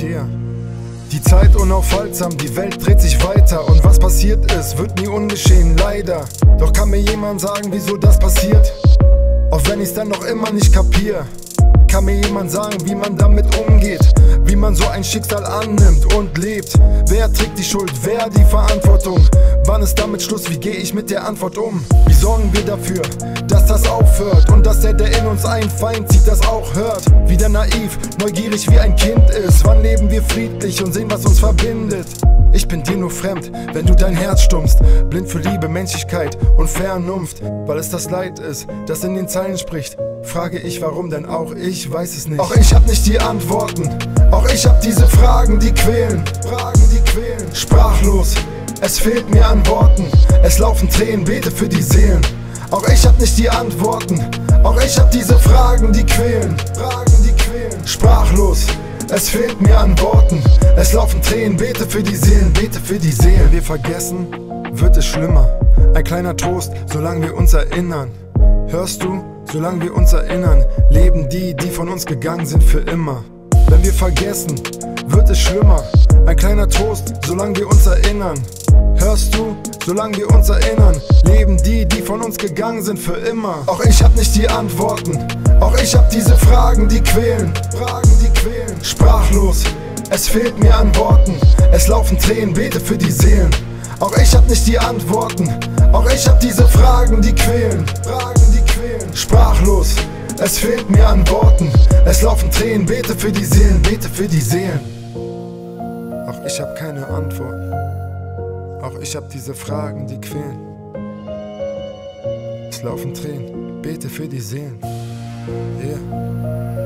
hier. Die Zeit unaufhaltsam, die Welt dreht sich weiter. Und was passiert ist, wird nie ungeschehen, leider. Doch kann mir jemand sagen, wieso das passiert? Auch wenn ich's dann noch immer nicht kapier. Kann mir jemand sagen, wie man damit umgeht? Wie man so ein Schicksal annimmt und lebt? Wer trägt die Schuld, wer die Verantwortung? Wann ist damit Schluss, wie gehe ich mit der Antwort um? Wie sorgen wir dafür, dass das aufhört? Und dass der in uns einen Feind zieht, das auch hört? Wieder naiv, neugierig wie ein Kind ist. Wann leben wir friedlich und sehen, was uns verbindet? Ich bin dir nur fremd, wenn du dein Herz stummst. Blind für Liebe, Menschlichkeit und Vernunft. Weil es das Leid ist, das in den Zeilen spricht. Frage ich, warum, denn auch ich weiß es nicht. Auch ich hab nicht die Antworten. Auch ich hab diese Fragen, die quälen. Sprachlos, es fehlt mir an Worten. Es laufen Tränen, bete für die Seelen. Auch ich hab nicht die Antworten. Auch ich hab diese Fragen, die quälen. Sprachlos, es fehlt mir an Worten. Es laufen Tränen, bete für die Seelen. Wenn wir vergessen, wird es schlimmer. Ein kleiner Trost, solange wir uns erinnern. Hörst du? Solange wir uns erinnern, leben die, die von uns gegangen sind, für immer. Wenn wir vergessen, wird es schlimmer. Ein kleiner Trost, solange wir uns erinnern. Hörst du? Solange wir uns erinnern, leben die, die von uns gegangen sind, für immer. Auch ich hab nicht die Antworten. Auch ich hab diese Fragen, die quälen. Sprachlos, es fehlt mir an Worten. Es laufen Tränen, bete für die Seelen. Auch ich hab nicht die Antworten. Auch ich hab diese Fragen, die quälen. Sprachlos, es fehlt mir an Worten. Es laufen Tränen, bete für die Seelen, Auch ich hab keine Antworten. Auch ich hab diese Fragen, die quälen. Es laufen Tränen, bete für die Seelen. Yeah.